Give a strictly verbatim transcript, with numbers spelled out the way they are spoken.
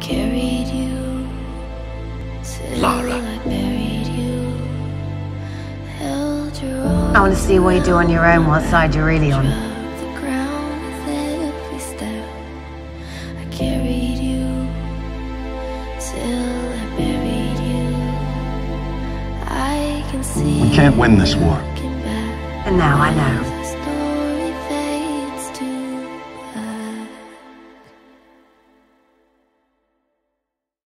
carried you till Lara. I buried you, held your own. I want to see what you do on your own, what side you're really on. The ground with every step. I carried you till I buried you. I can see. We can't win this war. And now I know.